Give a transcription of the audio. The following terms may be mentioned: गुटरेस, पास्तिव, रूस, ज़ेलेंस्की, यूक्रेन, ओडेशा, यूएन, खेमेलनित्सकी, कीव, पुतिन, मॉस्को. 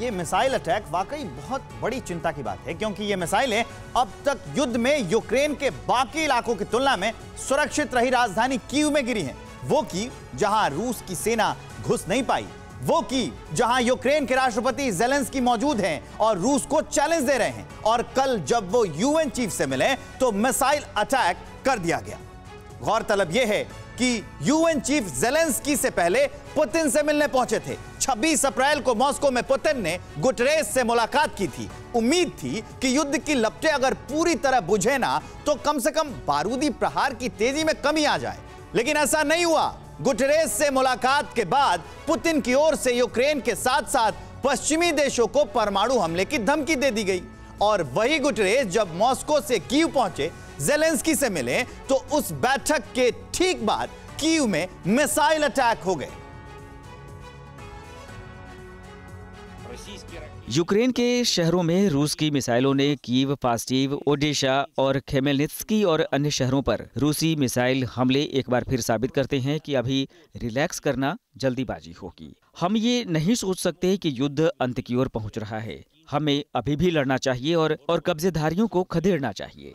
ये missile attack वाकई बहुत बड़ी चिंता की बात है, क्योंकि ये मिसाइलें अब तक युद्ध में यूक्रेन के बाकी इलाकों की तुलना में सुरक्षित रही राजधानी कीव में गिरी हैं। वो कीव जहां रूस की सेना घुस नहीं पाई, वो कीव जहां यूक्रेन के राष्ट्रपति ज़ेलेंस्की मौजूद हैं और रूस को चैलेंज दे रहे हैं। और कल जब वो यूएन चीफ से मिले तो मिसाइल अटैक कर दिया गया। गौरतलब यह है कि यूएन चीफ ज़ेलेंस्की से पहले पुतिन से मिलने पहुंचे थे। 26 अप्रैल को मॉस्को में पुतिन ने गुटरेस से मुलाकात की थी। उम्मीद थी कि युद्ध की लपटें अगर पूरी तरह बुझे ना तो कम से कम बारूदी प्रहार की तेजी में कमी आ जाए, लेकिन ऐसा नहीं हुआ। गुटरेस से मुलाकात के बाद पुतिन की ओर से यूक्रेन के साथ साथ पश्चिमी देशों को परमाणु हमले की धमकी दे दी गई। और वही गुटरेस जब मॉस्को से कीव पहुंचे, ज़ेलेंस्की से मिले, तो उस बैठक के ठीक बाद कीव में मिसाइल अटैक हो गए। यूक्रेन के शहरों में रूस की मिसाइलों ने कीव, पास्तिव, ओडेशा और खेमेलनित्सकी और अन्य शहरों पर रूसी मिसाइल हमले एक बार फिर साबित करते हैं कि अभी रिलैक्स करना जल्दीबाजी होगी। हम ये नहीं सोच सकते कि युद्ध अंत की ओर पहुंच रहा है। हमें अभी भी लड़ना चाहिए और कब्जेधारियों को खदेड़ना चाहिए।